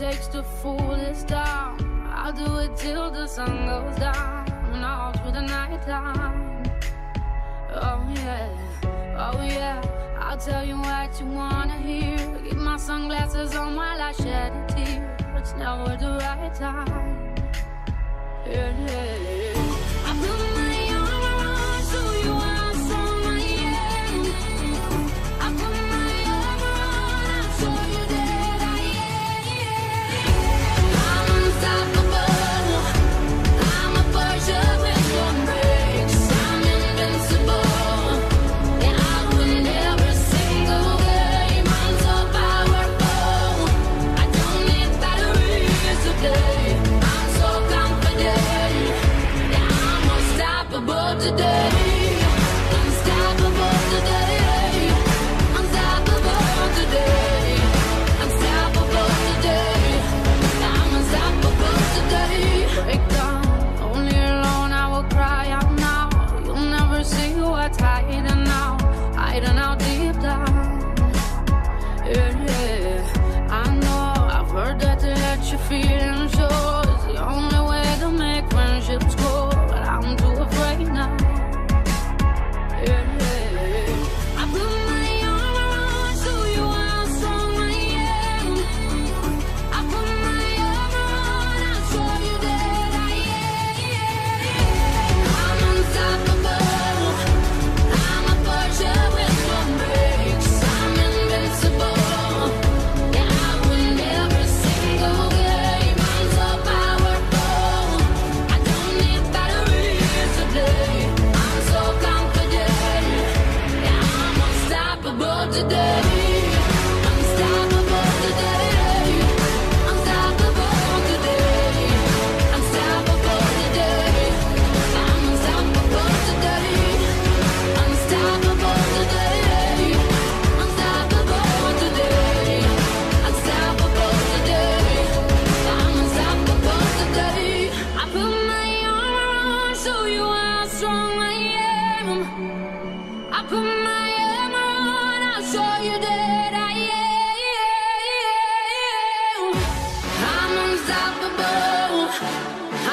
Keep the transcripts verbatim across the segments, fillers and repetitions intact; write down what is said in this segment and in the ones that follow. takes to fool us down. I'll do it till the sun goes down and all through the night time. Oh yeah, oh yeah, I'll tell you what you wanna hear. Keep my sunglasses on while I shed a tear. It's never the right time. Yeah, yeah, yeah. I put my arm around so you are so my end. I put my arm around so you that I am. Yeah. I'm unstoppable. I'm a virgin with no breaks. I'm invincible, and I win every single game. I'm so powerful. I don't need batteries to play. Today I'm unstoppable.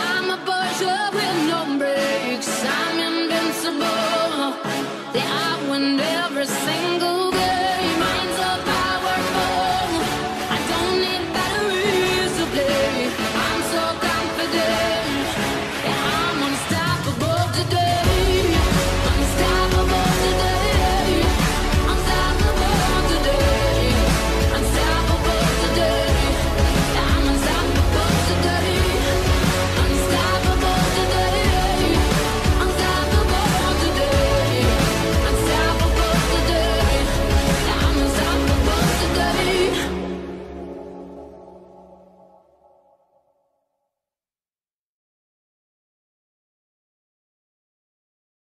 I'm a virgin.